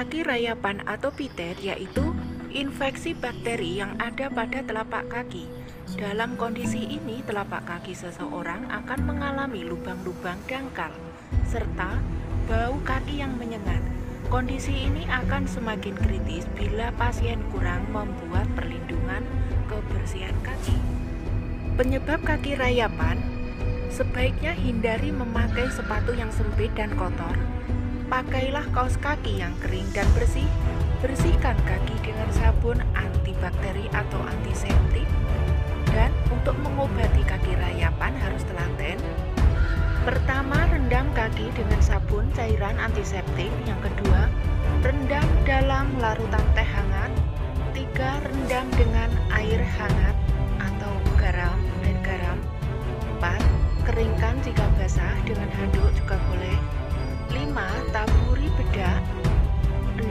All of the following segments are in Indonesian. kaki rayapan atau pitet yaitu infeksi bakteri yang ada pada telapak kaki. Dalam kondisi ini, telapak kaki seseorang akan mengalami lubang-lubang dangkal serta bau kaki yang menyengat. Kondisi ini akan semakin kritis bila pasien kurang membuat perlindungan kebersihan kaki. Penyebab kaki rayapan, sebaiknya hindari memakai sepatu yang sempit dan kotor. Pakailah kaos kaki yang kering dan bersih. Bersihkan kaki dengan sabun antibakteri atau antiseptik. Dan untuk mengobati kaki rayapan harus telaten. Pertama, rendam kaki dengan sabun cairan antiseptik. Yang kedua, rendam dalam larutan teh hangat. Tiga, rendam dengan air hangat atau garam, air garam. Empat, keringkan jika basah dengan handuk juga boleh. 5. Taburi bedak. 6.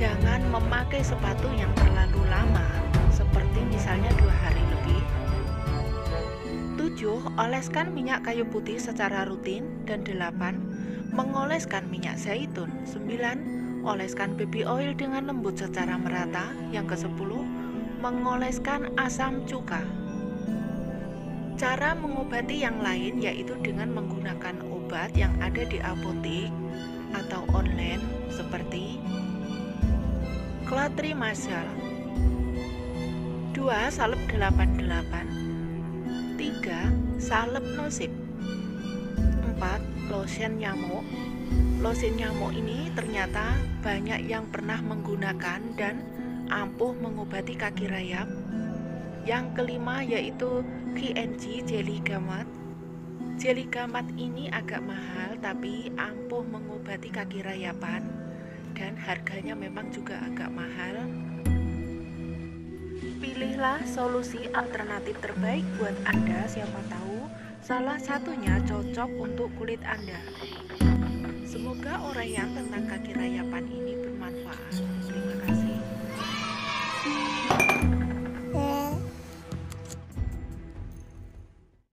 Jangan memakai sepatu yang terlalu lama, seperti misalnya 2 hari lebih. 7. Oleskan minyak kayu putih secara rutin. Dan 8. Mengoleskan minyak zaitun. 9. Oleskan baby oil dengan lembut secara merata. Yang ke-10. Mengoleskan asam cuka. Cara mengobati yang lain yaitu dengan menggunakan obat yang ada di apotek atau online seperti Clotrimazole 2 salep 88, 3 salep nosip, 4 lotion nyamuk. Lotion nyamuk ini ternyata banyak yang pernah menggunakan dan ampuh mengobati kaki rayap. Yang kelima yaitu QNC Jelly Gamat. Jelly Gamat ini agak mahal tapi ampuh mengobati kaki rayapan dan harganya memang juga agak mahal. Pilihlah solusi alternatif terbaik buat Anda, siapa tahu salah satunya cocok untuk kulit Anda. Semoga uraian tentang kaki rayapan ini